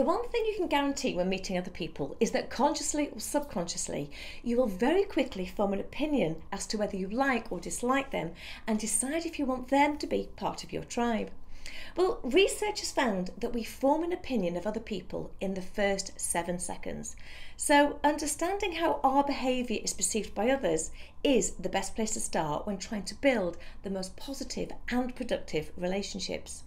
The one thing you can guarantee when meeting other people is that consciously or subconsciously, you will very quickly form an opinion as to whether you like or dislike them and decide if you want them to be part of your tribe. Well, researchers found that we form an opinion of other people in the first 7 seconds. So understanding how our behaviour is perceived by others is the best place to start when trying to build the most positive and productive relationships.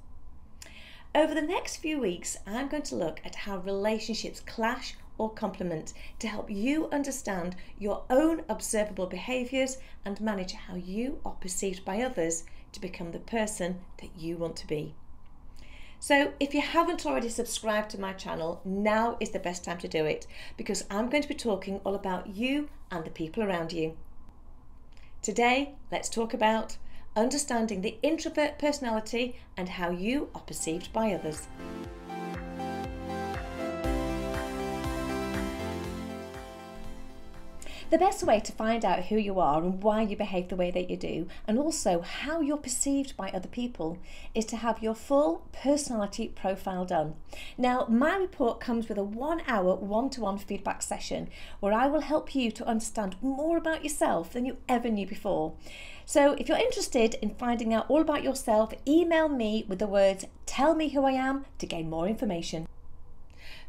Over the next few weeks, I'm going to look at how relationships clash or complement to help you understand your own observable behaviours and manage how you are perceived by others to become the person that you want to be. So if you haven't already subscribed to my channel, now is the best time to do it, because I'm going to be talking all about you and the people around you. Today, let's talk about understanding the introvert personality and how you are perceived by others. The best way to find out who you are and why you behave the way that you do, and also how you're perceived by other people, is to have your full personality profile done. Now, my report comes with a 1-hour one-to-one feedback session where I will help you to understand more about yourself than you ever knew before. So if you're interested in finding out all about yourself, email me with the words, "Tell me who I am," to gain more information.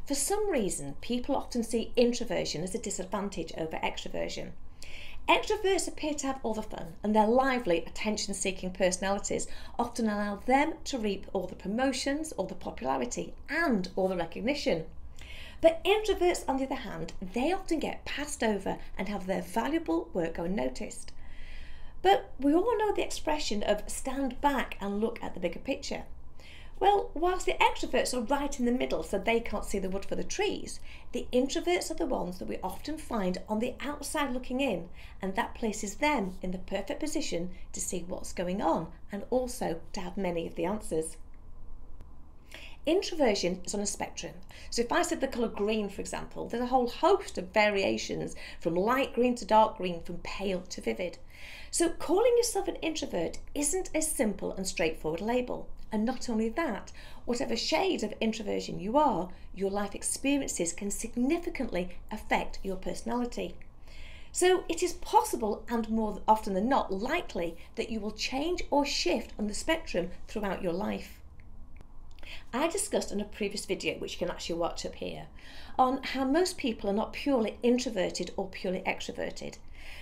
For some reason, people often see introversion as a disadvantage over extroversion. Extroverts appear to have all the fun, and their lively, attention-seeking personalities often allow them to reap all the promotions, all the popularity, and all the recognition. But introverts, on the other hand, they often get passed over and have their valuable work unnoticed. But we all know the expression of "stand back and look at the bigger picture." Well, whilst the extroverts are right in the middle so they can't see the wood for the trees, the introverts are the ones that we often find on the outside looking in, and that places them in the perfect position to see what's going on and also to have many of the answers. Introversion is on a spectrum. So if I said the colour green, for example, there's a whole host of variations from light green to dark green, from pale to vivid. So calling yourself an introvert isn't a simple and straightforward label. And not only that, whatever shade of introversion you are, your life experiences can significantly affect your personality. So it is possible, and more often than not likely, that you will change or shift on the spectrum throughout your life. I discussed in a previous video, which you can actually watch up here, on how most people are not purely introverted or purely extroverted,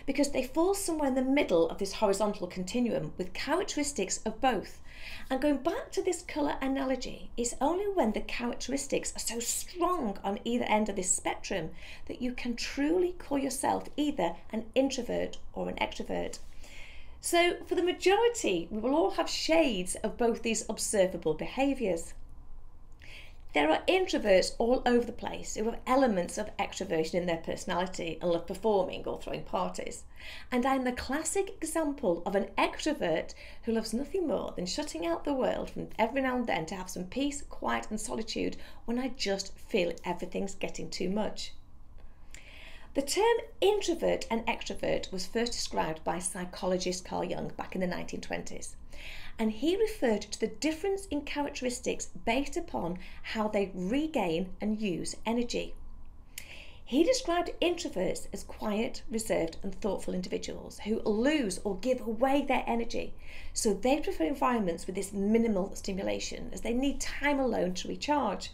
because they fall somewhere in the middle of this horizontal continuum with characteristics of both. And going back to this colour analogy, it's only when the characteristics are so strong on either end of this spectrum that you can truly call yourself either an introvert or an extrovert. So for the majority, we will all have shades of both these observable behaviours. There are introverts all over the place who have elements of extroversion in their personality and love performing or throwing parties. And I'm the classic example of an extrovert who loves nothing more than shutting out the world from every now and then to have some peace, quiet and solitude when I just feel everything's getting too much. The term introvert and extrovert was first described by psychologist Carl Jung back in the 1920s. And he referred to the difference in characteristics based upon how they regain and use energy. He described introverts as quiet, reserved and thoughtful individuals who lose or give away their energy. So they prefer environments with this minimal stimulation, as they need time alone to recharge.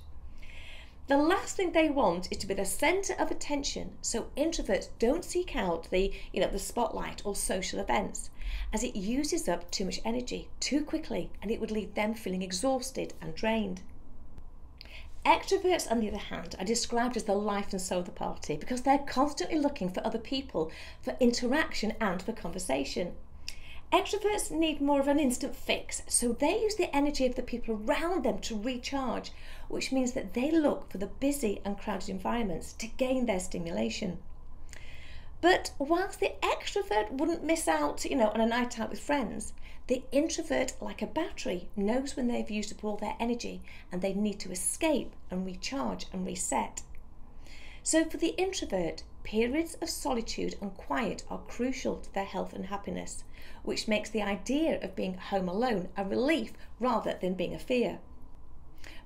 The last thing they want is to be the centre of attention, so introverts don't seek out the spotlight or social events, as it uses up too much energy too quickly and it would leave them feeling exhausted and drained. Extroverts, on the other hand, are described as the life and soul of the party because they're constantly looking for other people, for interaction and for conversation. Extroverts need more of an instant fix, so they use the energy of the people around them to recharge, which means that they look for the busy and crowded environments to gain their stimulation. But whilst the extrovert wouldn't miss out, on a night out with friends, the introvert, like a battery, knows when they've used up all their energy and they need to escape and recharge and reset. So for the introvert, periods of solitude and quiet are crucial to their health and happiness, which makes the idea of being home alone a relief rather than being a fear.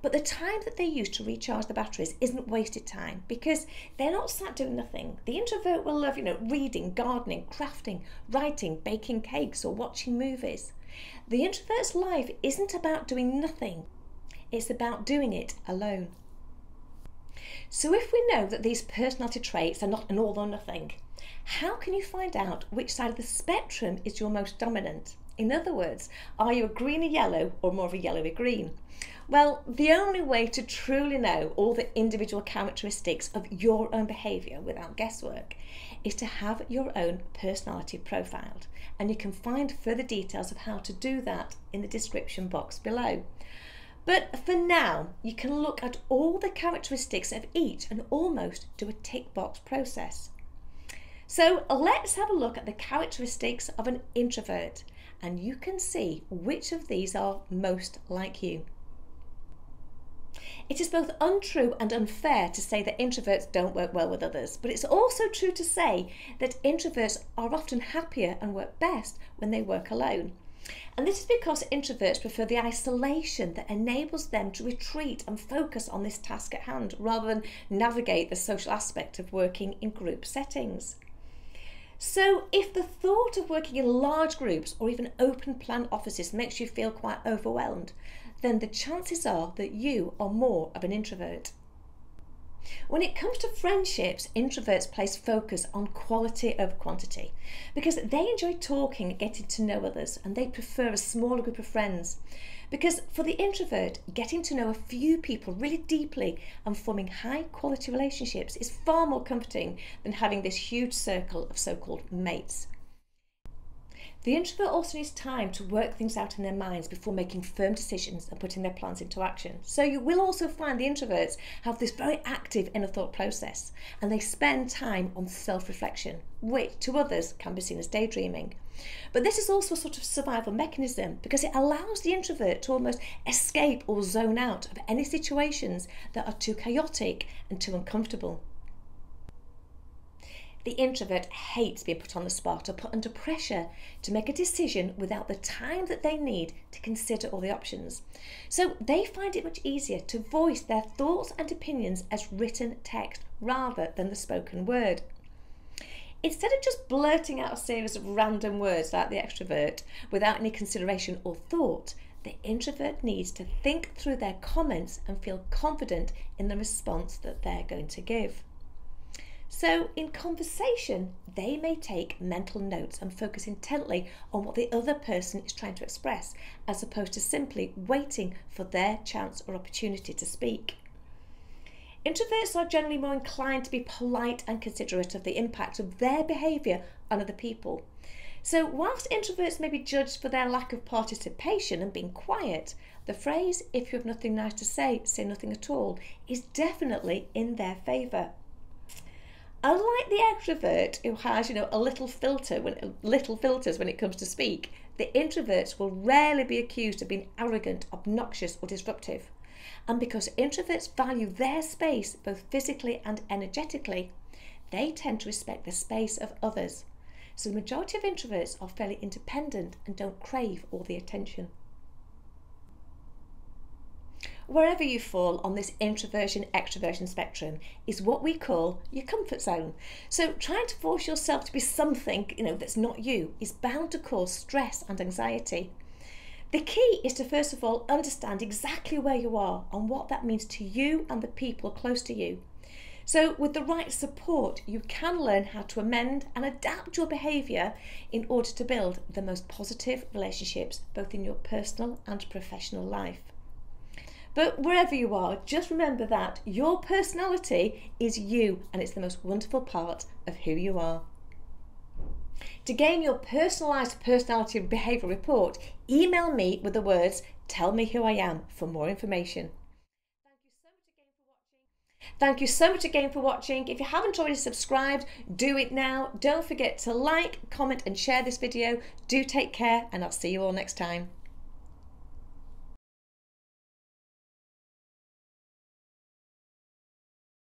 But the time that they use to recharge the batteries isn't wasted time, because they're not sat doing nothing. The introvert will love, reading, gardening, crafting, writing, baking cakes or watching movies. The introvert's life isn't about doing nothing. It's about doing it alone. So if we know that these personality traits are not an all or nothing, how can you find out which side of the spectrum is your most dominant? In other words, are you a greeny yellow or more of a yellowy green? Well, the only way to truly know all the individual characteristics of your own behaviour without guesswork is to have your own personality profiled, and you can find further details of how to do that in the description box below. But for now, you can look at all the characteristics of each and almost do a tick box process. So let's have a look at the characteristics of an introvert, and you can see which of these are most like you. It is both untrue and unfair to say that introverts don't work well with others, but it's also true to say that introverts are often happier and work best when they work alone. And this is because introverts prefer the isolation that enables them to retreat and focus on this task at hand, rather than navigate the social aspect of working in group settings. So if the thought of working in large groups or even open plan offices makes you feel quite overwhelmed, then the chances are that you are more of an introvert. When it comes to friendships, introverts place focus on quality over quantity because they enjoy talking and getting to know others, and they prefer a smaller group of friends. Because for the introvert, getting to know a few people really deeply and forming high quality relationships is far more comforting than having this huge circle of so-called mates. The introvert also needs time to work things out in their minds before making firm decisions and putting their plans into action. So you will also find the introverts have this very active inner thought process, and they spend time on self-reflection, which to others can be seen as daydreaming. But this is also a sort of survival mechanism because it allows the introvert to almost escape or zone out of any situations that are too chaotic and too uncomfortable. The introvert hates being put on the spot or put under pressure to make a decision without the time that they need to consider all the options. So they find it much easier to voice their thoughts and opinions as written text rather than the spoken word. Instead of just blurting out a series of random words like the extrovert without any consideration or thought, the introvert needs to think through their comments and feel confident in the response that they're going to give. So in conversation, they may take mental notes and focus intently on what the other person is trying to express, as opposed to simply waiting for their chance or opportunity to speak. Introverts are generally more inclined to be polite and considerate of the impact of their behaviour on other people. So whilst introverts may be judged for their lack of participation and being quiet, the phrase, "if you have nothing nice to say, say nothing at all," is definitely in their favour. Unlike the extrovert, who has, little filters when it comes to speak, the introverts will rarely be accused of being arrogant, obnoxious or disruptive. And because introverts value their space both physically and energetically, they tend to respect the space of others. So the majority of introverts are fairly independent and don't crave all the attention. Wherever you fall on this introversion-extroversion spectrum is what we call your comfort zone. So trying to force yourself to be something that's not you is bound to cause stress and anxiety. The key is to first of all understand exactly where you are and what that means to you and the people close to you. So with the right support, you can learn how to amend and adapt your behaviour in order to build the most positive relationships, both in your personal and professional life. But wherever you are, just remember that your personality is you, and it's the most wonderful part of who you are. To gain your personalised personality and behaviour report, email me with the words, "Tell me who I am," for more information. Thank you so much again for watching. If you haven't already subscribed, do it now. Don't forget to like, comment and share this video. Do take care, and I'll see you all next time.